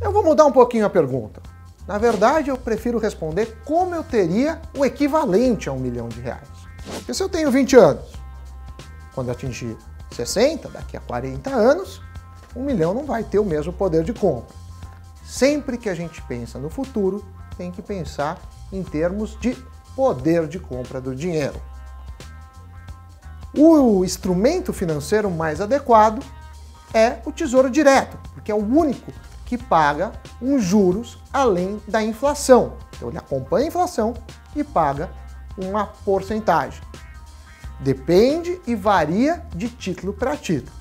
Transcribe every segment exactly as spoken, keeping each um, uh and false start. Eu vou mudar um pouquinho a pergunta. Na verdade, eu prefiro responder como eu teria o equivalente a um milhão de reais. Porque se eu tenho vinte anos, quando atingir sessenta, daqui a quarenta anos, um milhão não vai ter o mesmo poder de compra. Sempre que a gente pensa no futuro, tem que pensar em termos de poder de compra do dinheiro. O instrumento financeiro mais adequado é o Tesouro Direto, porque é o único que paga uns juros além da inflação. Então ele acompanha a inflação e paga uma porcentagem. Depende e varia de título para título.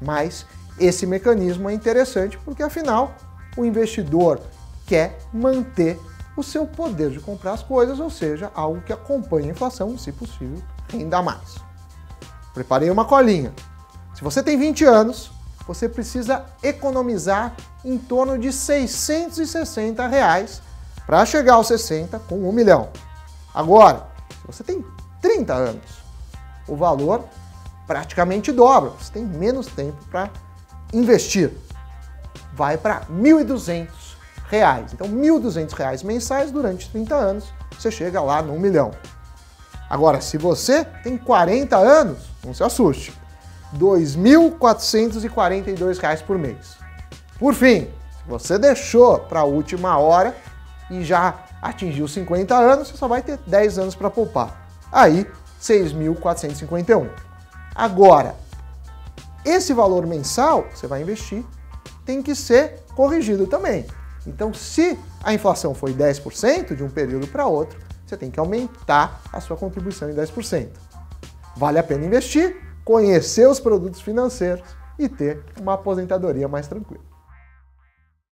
Mas esse mecanismo é interessante porque, afinal, o investidor quer manter o seu poder de comprar as coisas, ou seja, algo que acompanhe a inflação e, se possível, renda mais. Preparei uma colinha. Se você tem vinte anos, você precisa economizar em torno de seiscentos e sessenta reais para chegar aos sessenta com um milhão. Agora, se você tem trinta anos, o valor praticamente dobra, você tem menos tempo para investir. Vai para mil e duzentos reais. Então, mil e duzentos reais mensais durante trinta anos, você chega lá no um milhão. Agora, se você tem quarenta anos, não se assuste, dois mil quatrocentos e quarenta e dois reais por mês. Por fim, se você deixou para a última hora e já atingiu cinquenta anos, você só vai ter dez anos para poupar. Aí, seis mil quatrocentos e cinquenta e um. Agora, esse valor mensal que você vai investir tem que ser corrigido também. Então, se a inflação foi dez por cento de um período para outro, você tem que aumentar a sua contribuição em dez por cento. Vale a pena investir, conhecer os produtos financeiros e ter uma aposentadoria mais tranquila.